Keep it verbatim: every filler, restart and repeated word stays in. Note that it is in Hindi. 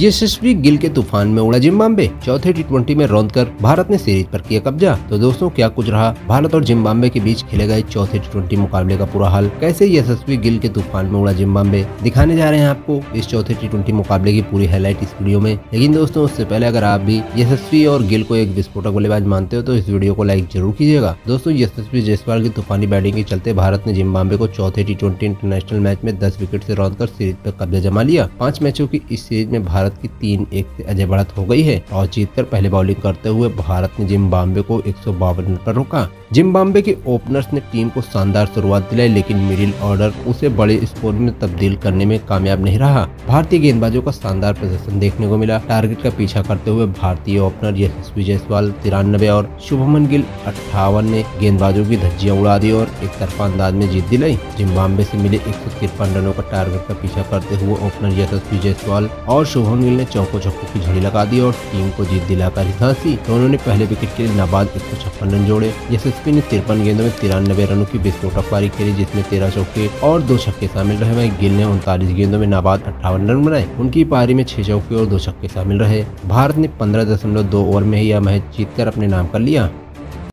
यशस्वी गिल के तूफान में उड़ा जिम्बाब्वे, चौथे टी ट्वेंटी में रौंद कर भारत ने सीरीज पर किया कब्जा। तो दोस्तों, क्या कुछ रहा भारत और जिम्बाब्वे के बीच खेले गए चौथे टी ट्वेंटी मुकाबले का पूरा हाल, कैसे यशस्वी गिल के तूफान में उड़ा जिम्बाब्वे, दिखाने जा रहे हैं आपको इस चौथे टी ट्वेंटी मुकाबले की पूरी हाईलाइट इस वीडियो में। लेकिन दोस्तों, उससे पहले अगर आप भी यशस्वी और गिल को एक विस्फोटक बल्लेबाज मानते हो तो इस वीडियो को लाइक जरूर कीजिएगा। दोस्तों, यशस्वी जयसवाल की तूफानी बैटिंग के चलते भारत ने जिम्बाब्वे को चौथे टी ट्वेंटी इंटरनेशनल मैच में दस विकेट से रौंद कर सीरीज पर कब्जा जमा लिया। पांच मैचों की इस सीरीज में भारत की तीन एक से अजय बढ़त हो गई है और जीतकर पहले बॉलिंग करते हुए भारत ने जिम्बाब्वे को एक सौ बावन रन पर रोका। जिम्बाब्वे के ओपनर्स ने टीम को शानदार शुरुआत दिलाई, लेकिन मिडिल ऑर्डर उसे बड़े स्कोर में तब्दील करने में कामयाब नहीं रहा। भारतीय गेंदबाजों का शानदार प्रदर्शन देखने को मिला। टारगेट का पीछा करते हुए भारतीय ओपनर यशस्वी जयसवाल तिरानबे और शुभमन गिल अट्ठावन ने गेंदबाजों की धज्जियां उड़ा दी और एक तरफा अंदाज में जीत दिलाई। जिम्बाब्वे से मिले एक सौ तिरपन रनों का टारगेट का पीछा करते हुए ओपनर यशस्वी जयसवाल और शुभमन गिल ने चौको छक्कों की झड़ी लगा दी और टीम को जीत दिलाकर हिसासी। दोनों ने पहले विकेट के लिए नाबाद एक सौ छप्पन रन जोड़े। यशस्वी ने तिरपन गेंदों में तिरानबे रनों की विस्फोटक पारी खेली, जिसमें तेरह चौके और दो छक्के शामिल रहे। वहीं गिल ने उनतालीस गेंदों में नाबाद अट्ठावन रन बनाए। उनकी पारी में छह चौके और दो छक्के शामिल रहे। भारत ने पंद्रह दशमलव दो ओवर में ही यह मैच जीतकर अपने नाम कर लिया।